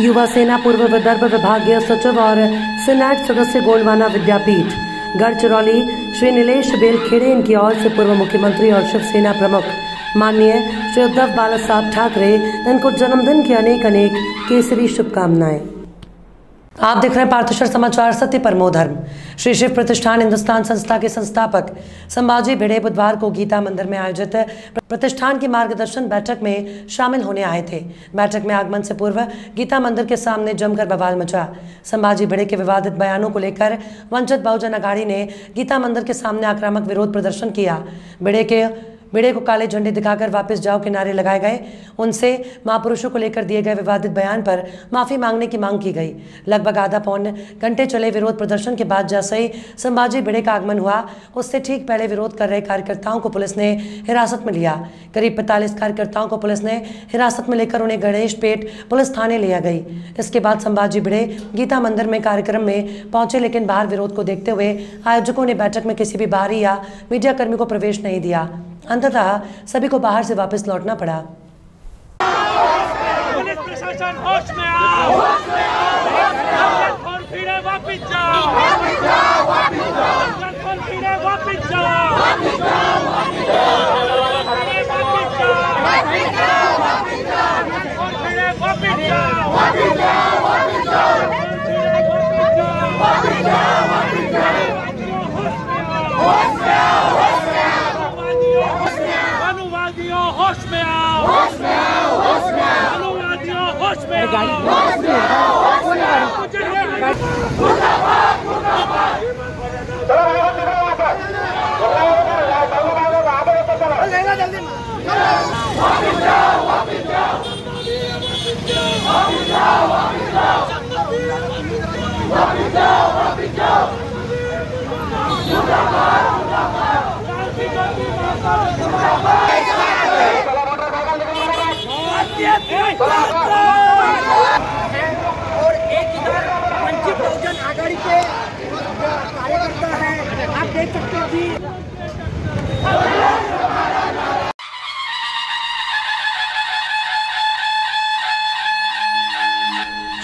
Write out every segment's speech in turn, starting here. युवा सेना पूर्व विदर्भ विभागीय सचिव और सेनेट सदस्य गोंडवाना विद्यापीठ। गढ़चिरौली श्री नीलेष बेल खेड़े, इनकी ओर से पूर्व मुख्यमंत्री और शिवसेना प्रमुख माननीय श्री उद्धव बाला साहब ठाकरे, इनको जन्मदिन की अनेक अनेक केसरी शुभकामनाएं। आप देख रहे हैं पार्थेश्वर समाचार, सत्य परमो धर्म। श्री शिव प्रतिष्ठान हिंदुस्थान संस्था के संस्थापक संभाजी भिड़े बुधवार को गीता मंदिर में आयोजित प्रतिष्ठान की मार्गदर्शन बैठक में शामिल होने आए थे। बैठक में आगमन से पूर्व गीता मंदिर के सामने जमकर बवाल मचा। संभाजी भिड़े के विवादित बयानों को लेकर वंचित बहुजन आघाड़ी ने गीता मंदिर के सामने आक्रामक विरोध प्रदर्शन किया। भिड़े को काले झंडे दिखाकर वापस जाओ के नारे लगाए गए। उनसे महापुरुषों को लेकर दिए गए विवादित बयान पर माफी मांगने की मांग की गई। लगभग आधा पौन घंटे चले विरोध प्रदर्शन के बाद जैसे ही संभाजी भिड़े का आगमन हुआ, उससे ठीक पहले विरोध कर रहे कार्यकर्ताओं को पुलिस ने हिरासत में लिया। करीब 45 कार्यकर्ताओं को पुलिस ने हिरासत में लेकर उन्हें गणेश पेट पुलिस थाने लिया गई। इसके बाद संभाजी भिड़े गीता मंदिर में कार्यक्रम में पहुंचे, लेकिन बाहर विरोध को देखते हुए आयोजकों ने बैठक में किसी भी बाहरी या मीडिया कर्मी को प्रवेश नहीं दिया। अंततः सभी को बाहर से वापस लौटना पड़ा। और एक इधर वंचित बहुजन आघाड़ी के कार्यकर्ता है, आप देख सकते हो कि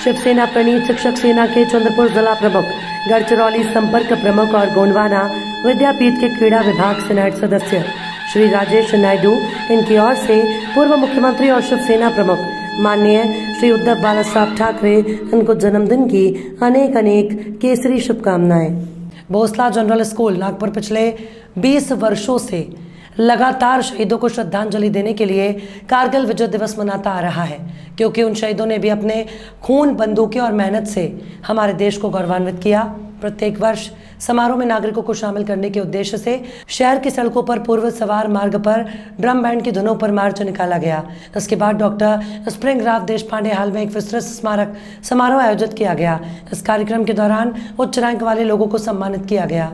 शिवसेना प्रणीत शिक्षक सेना के चंद्रपुर जिला प्रमुख, गढ़चिरौली संपर्क प्रमुख और गोंडवाना विद्यापीठ के क्रीड़ा विभाग सेनेट सदस्य श्री राजेश नायडू, इनकी ओर से पूर्व मुख्यमंत्री और शिवसेना प्रमुख माननीय श्री उद्धव बाला साहब ठाकरे, इनको जन्मदिन की अनेक अनेक केसरी शुभकामनाएं। भोसला जनरल स्कूल नागपुर पिछले 20 वर्षों से लगातार शहीदों को श्रद्धांजलि देने के लिए कारगिल विजय दिवस मनाता आ रहा है, क्योंकि उन शहीदों ने भी अपने खून, बंदूकें और मेहनत से हमारे देश को गौरवान्वित किया। प्रत्येक वर्ष समारोह में नागरिकों को शामिल करने के उद्देश्य से शहर की सड़कों पर पूर्व सवार मार्ग पर ड्रम बैंड की धुनों पर मार्च निकाला गया। इसके बाद डॉक्टर स्प्रिंग राव देशपांडे हाल में एक विस्तृत स्मारक समारोह आयोजित किया गया। इस कार्यक्रम के दौरान उच्च रैंक वाले लोगों को सम्मानित किया गया।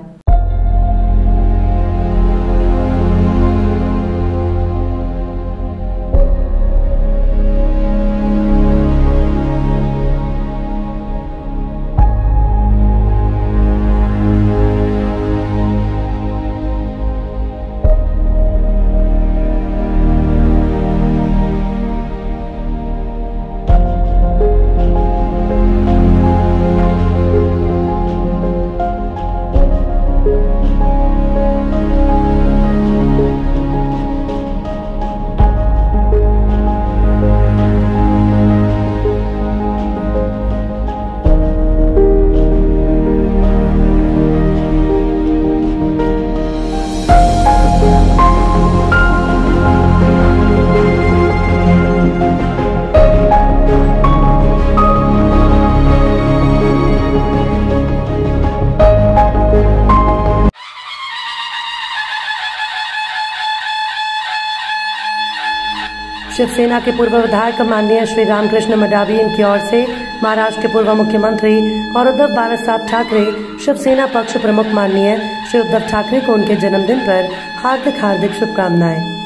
शिवसेना के पूर्व विधायक माननीय श्री रामकृष्ण मगावी, इनकी ओर से महाराष्ट्र के पूर्व मुख्यमंत्री और उद्धव बाला साहब ठाकरे शिवसेना पक्ष प्रमुख माननीय श्री उद्धव ठाकरे को उनके जन्मदिन पर हार्दिक शुभकामनाएं।